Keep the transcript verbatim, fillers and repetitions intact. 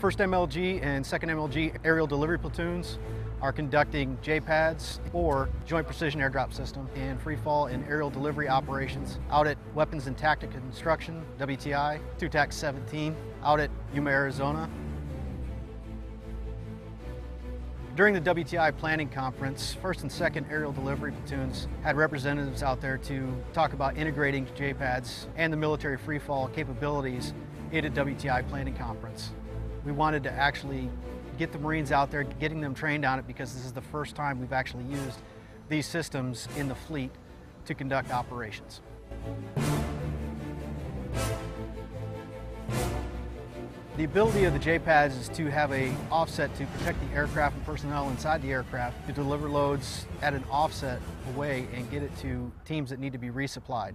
First M L G and second M L G aerial delivery platoons are conducting J pads, or Joint Precision Airdrop System, and freefall and aerial delivery operations out at Weapons and Tactical Instruction, W T I, two tac seventeen, out at Yuma, Arizona. During the W T I planning conference, first and second aerial delivery platoons had representatives out there to talk about integrating J pads and the military freefall capabilities at a W T I planning conference. We wanted to actually get the Marines out there, getting them trained on it, because this is the first time we've actually used these systems in the fleet to conduct operations. The ability of the J pads is to have an offset to protect the aircraft and personnel inside the aircraft, to deliver loads at an offset away and get it to teams that need to be resupplied.